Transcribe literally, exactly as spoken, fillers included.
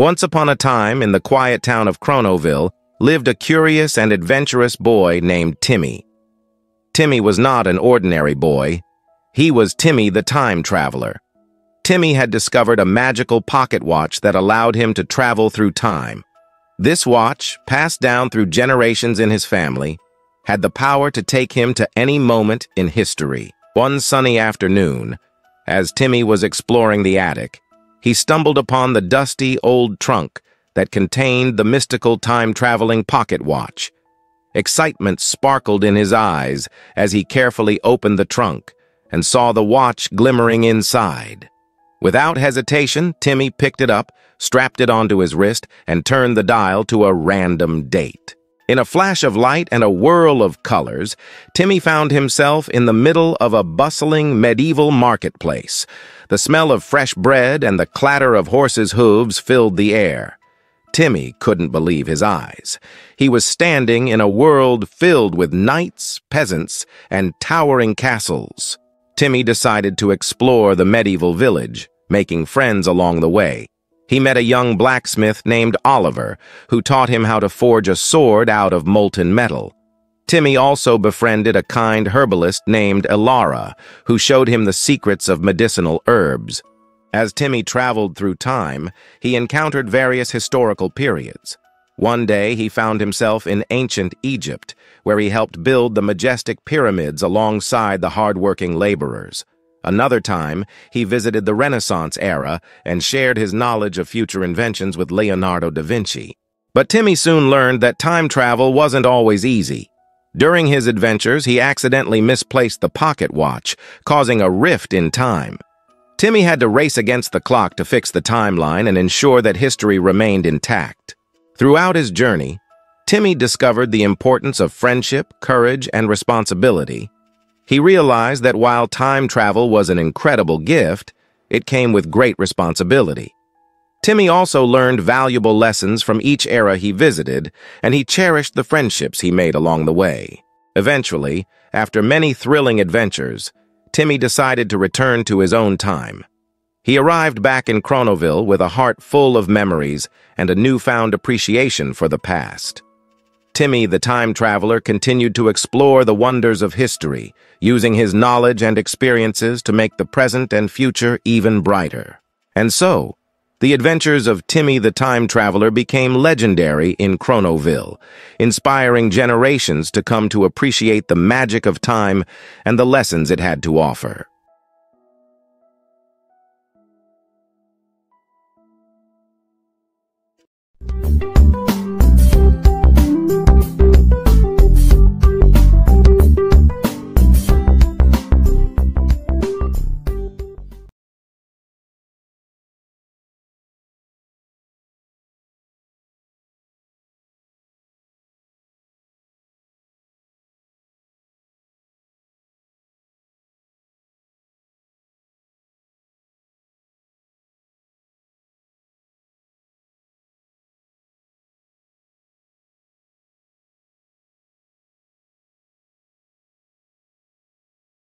Once upon a time, in the quiet town of Cronoville, lived a curious and adventurous boy named Timmy. Timmy was not an ordinary boy. He was Timmy the Time Traveler. Timmy had discovered a magical pocket watch that allowed him to travel through time. This watch, passed down through generations in his family, had the power to take him to any moment in history. One sunny afternoon, as Timmy was exploring the attic, he stumbled upon the dusty old trunk that contained the mystical time-traveling pocket watch. Excitement sparkled in his eyes as he carefully opened the trunk and saw the watch glimmering inside. Without hesitation, Timmy picked it up, strapped it onto his wrist, and turned the dial to a random date. In a flash of light and a whirl of colors, Timmy found himself in the middle of a bustling medieval marketplace. The smell of fresh bread and the clatter of horses' hooves filled the air. Timmy couldn't believe his eyes. He was standing in a world filled with knights, peasants, and towering castles. Timmy decided to explore the medieval village, making friends along the way. He met a young blacksmith named Oliver, who taught him how to forge a sword out of molten metal. Timmy also befriended a kind herbalist named Elara, who showed him the secrets of medicinal herbs. As Timmy traveled through time, he encountered various historical periods. One day, he found himself in ancient Egypt, where he helped build the majestic pyramids alongside the hard-working laborers. Another time, he visited the Renaissance era and shared his knowledge of future inventions with Leonardo da Vinci. But Timmy soon learned that time travel wasn't always easy. During his adventures, he accidentally misplaced the pocket watch, causing a rift in time. Timmy had to race against the clock to fix the timeline and ensure that history remained intact. Throughout his journey, Timmy discovered the importance of friendship, courage, and responsibility. He realized that while time travel was an incredible gift, it came with great responsibility. Timmy also learned valuable lessons from each era he visited, and he cherished the friendships he made along the way. Eventually, after many thrilling adventures, Timmy decided to return to his own time. He arrived back in Cronoville with a heart full of memories and a newfound appreciation for the past. Timmy, the time traveler, continued to explore the wonders of history, using his knowledge and experiences to make the present and future even brighter. And so, the adventures of Timmy, the time traveler, became legendary in Cronoville, inspiring generations to come to appreciate the magic of time and the lessons it had to offer.